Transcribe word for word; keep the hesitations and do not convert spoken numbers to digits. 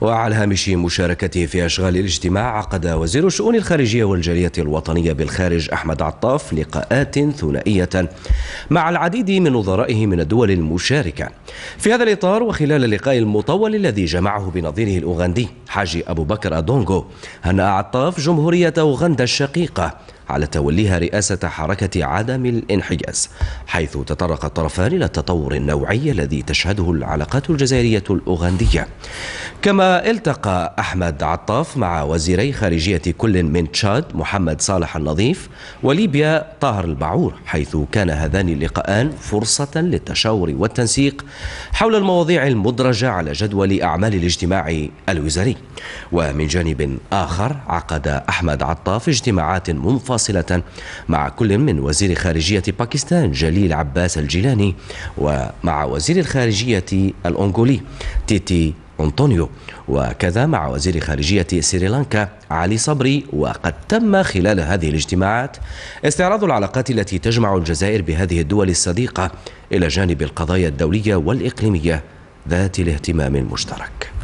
وعلى هامش مشاركته في أشغال الاجتماع عقد وزير الشؤون الخارجية والجالية الوطنية بالخارج أحمد عطاف لقاءات ثنائية مع العديد من نظرائه من الدول المشاركة في هذا الإطار. وخلال اللقاء المطول الذي جمعه بنظيره الأوغندي حاجي ابو بكر ادونغو، هنأ عطاف جمهورية أوغندا الشقيقة على توليها رئاسة حركة عدم الانحياز، حيث تطرق الطرفان إلى التطور النوعي الذي تشهده العلاقات الجزائرية الأوغندية. كما التقى أحمد عطاف مع وزيري خارجية كل من تشاد محمد صالح النظيف وليبيا طاهر البعور، حيث كان هذان اللقاءان فرصة للتشاور والتنسيق حول المواضيع المدرجة على جدول أعمال الاجتماع الوزاري. ومن جانب آخر عقد أحمد عطاف اجتماعات منفصلة فاصلة مع كل من وزير خارجية باكستان جليل عباس الجيلاني ومع وزير الخارجية الأنغولي تيتي أنطونيو، وكذا مع وزير خارجية سريلانكا علي صبري. وقد تم خلال هذه الاجتماعات استعراض العلاقات التي تجمع الجزائر بهذه الدول الصديقة إلى جانب القضايا الدولية والإقليمية ذات الاهتمام المشترك.